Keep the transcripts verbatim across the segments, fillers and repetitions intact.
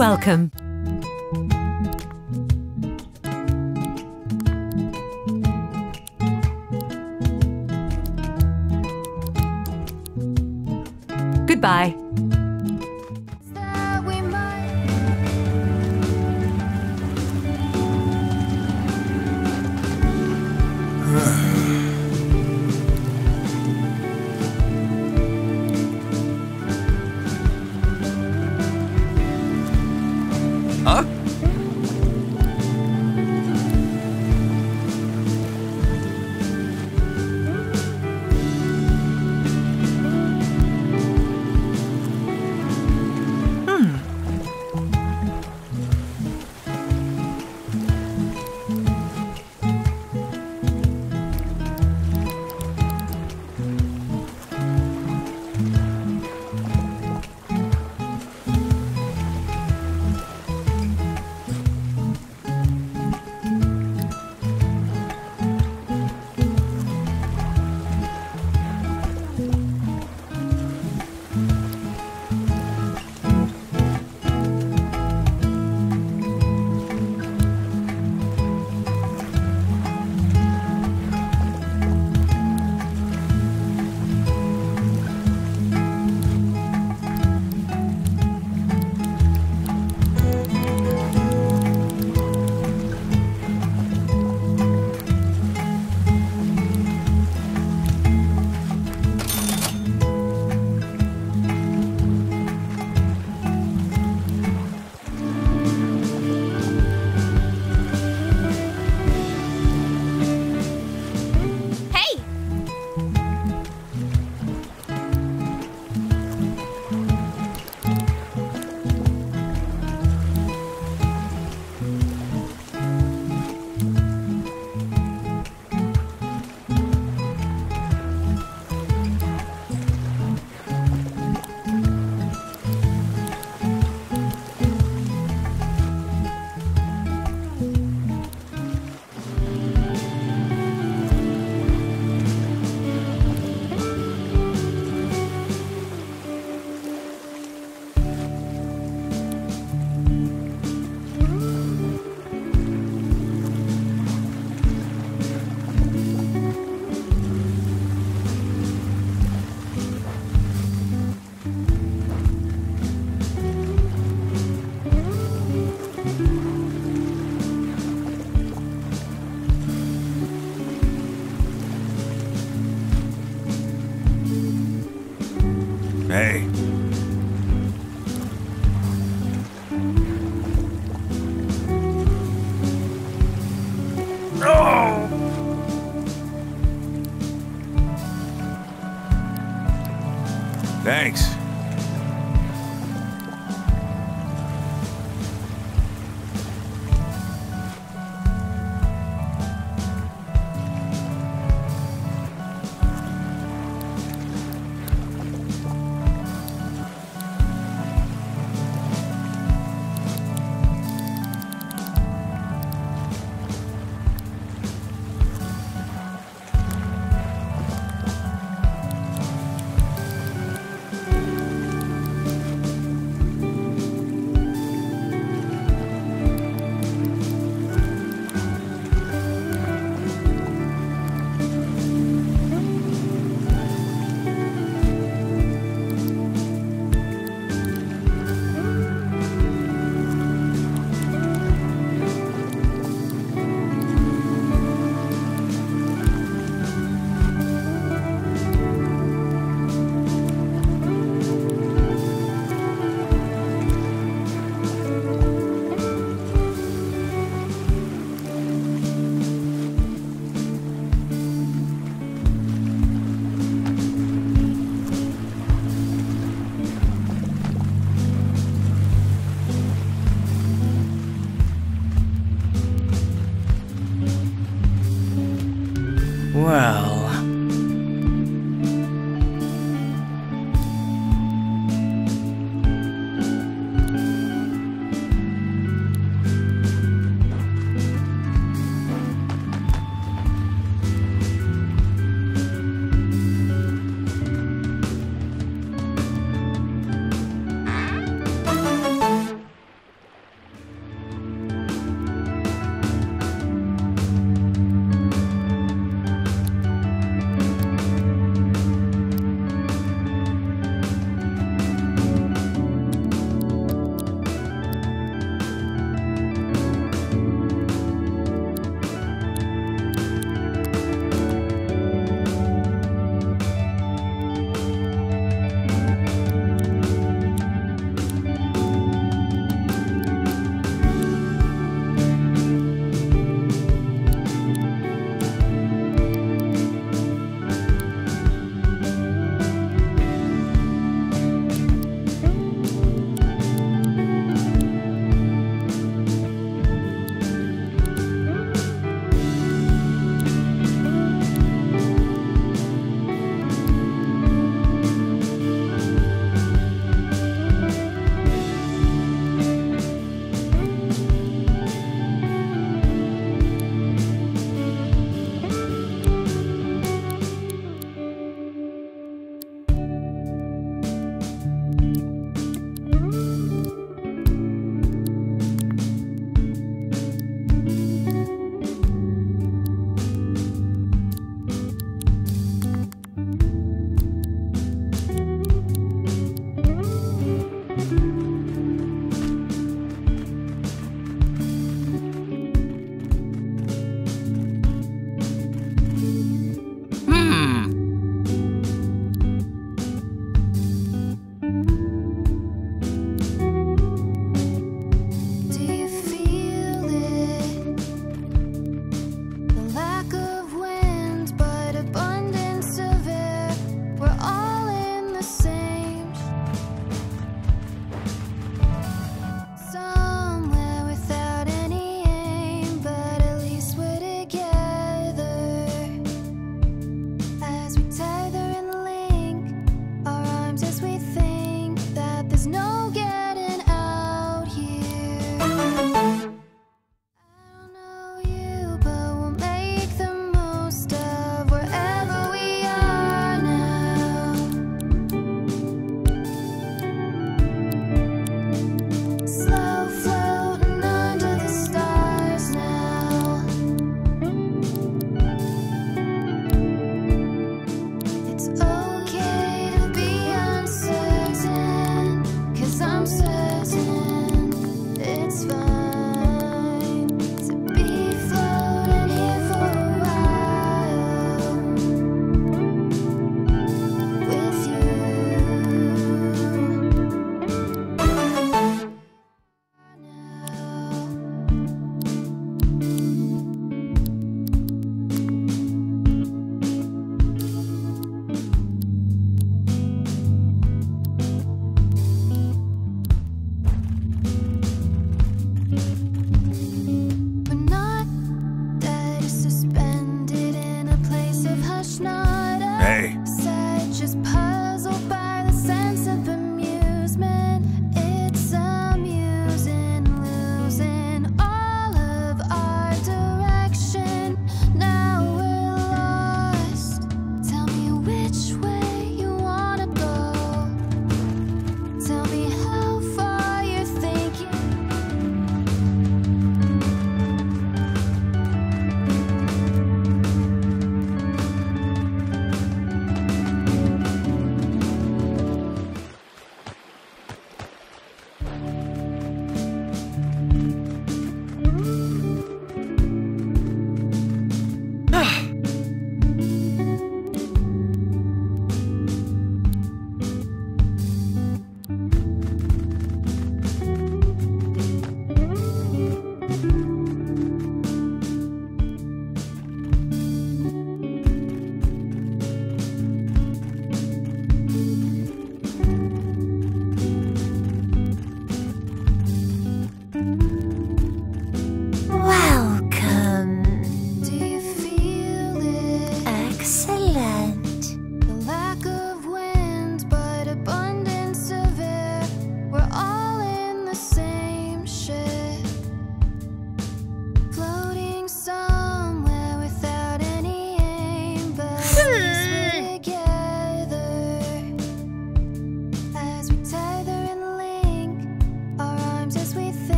welcome. Goodbye. Hey. No! Thanks.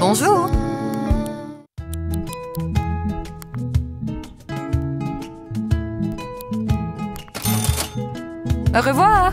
Bonjour. Au revoir.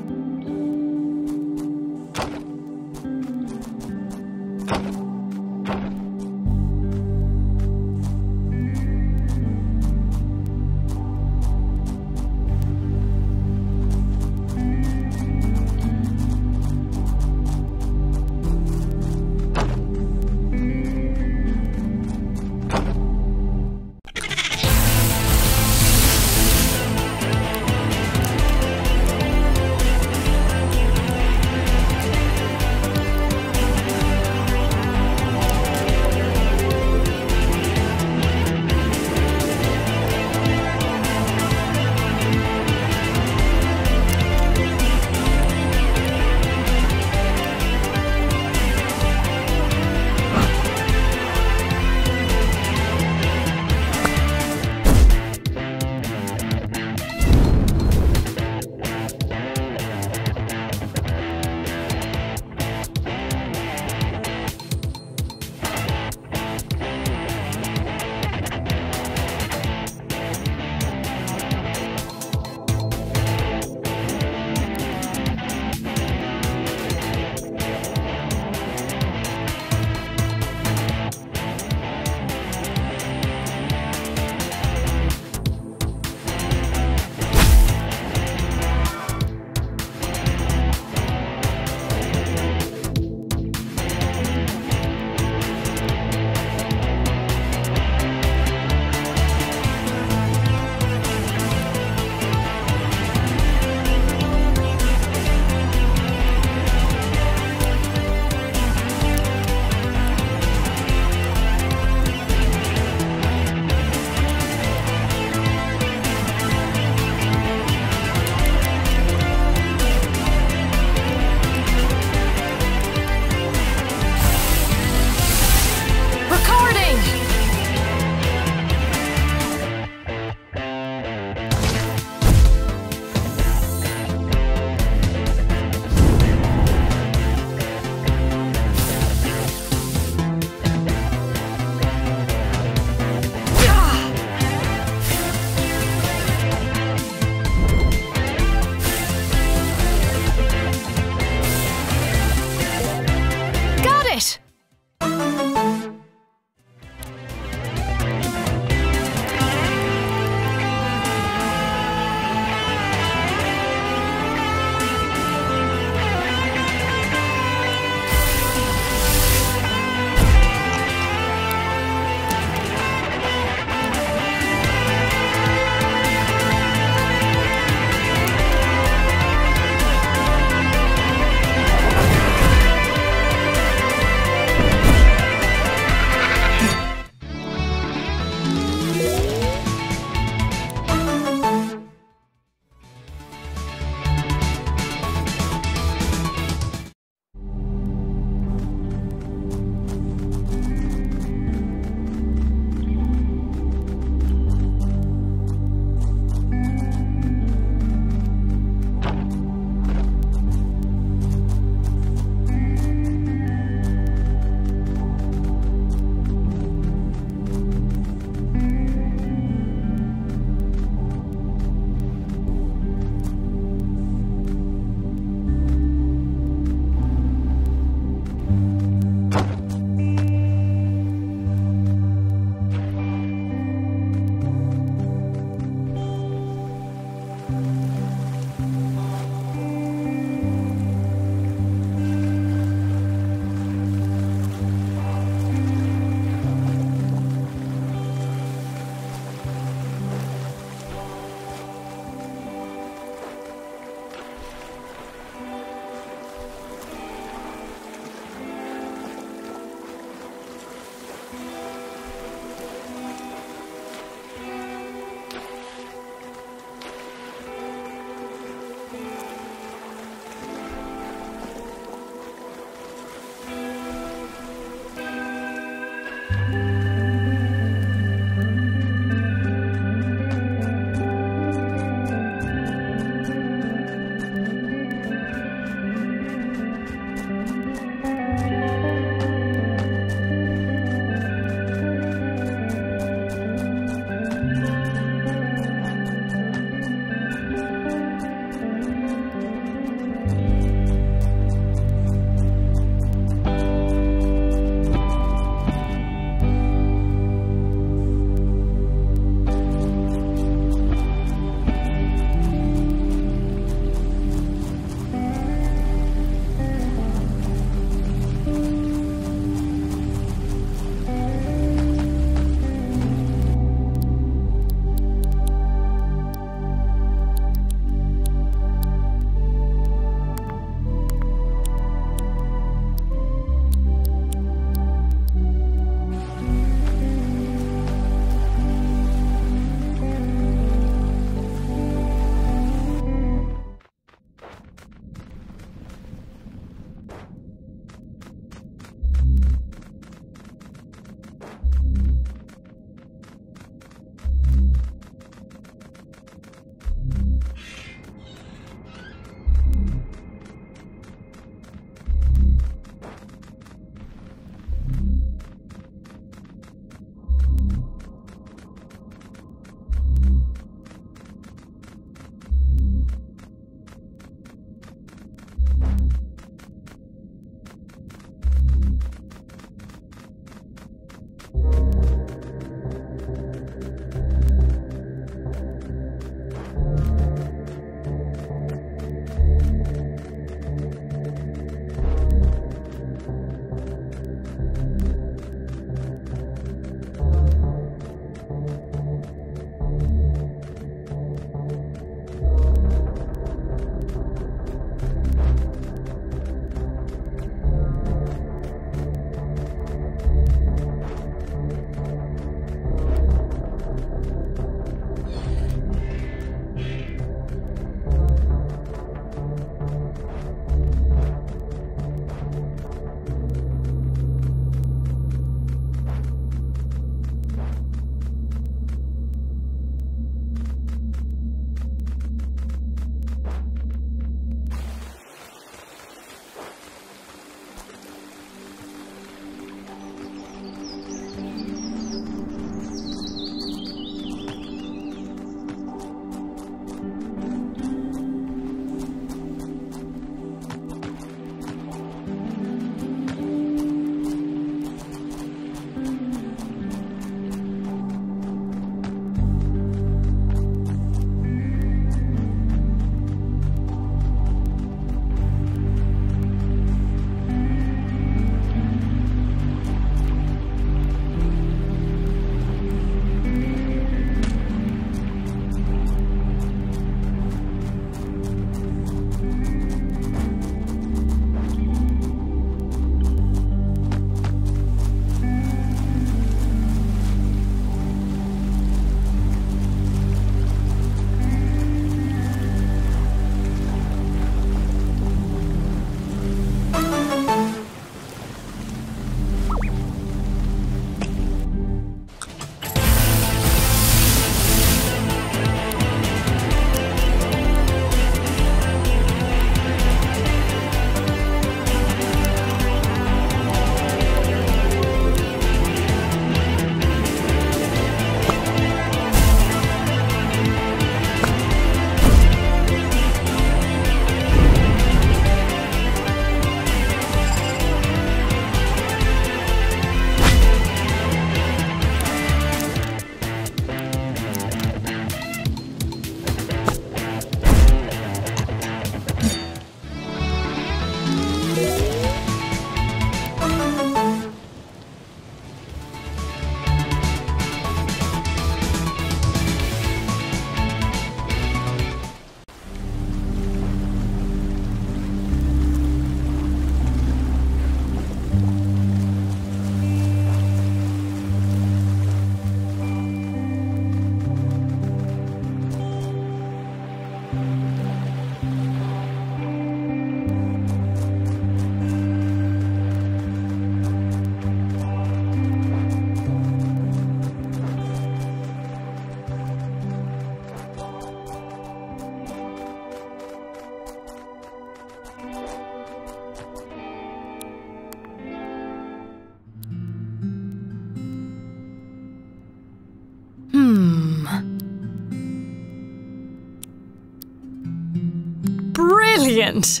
Brilliant.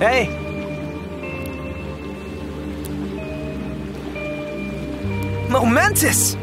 Hey! Momentus!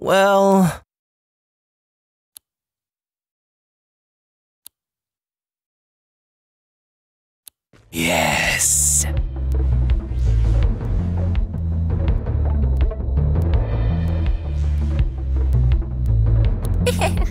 Well... Yes... Hmm...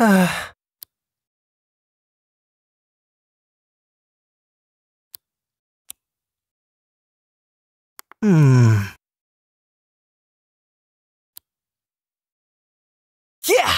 Ah. Hmm. Yeah.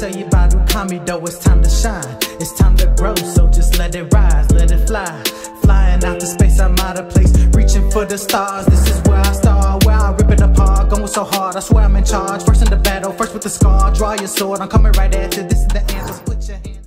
Tell you about Ukami though, it's time to shine. It's time to grow, so just let it rise, let it fly. Flying out to space, I'm out of place. Reaching for the stars, this is where I start. Where I rip it apart, going so hard, I swear I'm in charge. First in the battle, first with the scar. Draw your sword, I'm coming right after. This is the answer, put your hands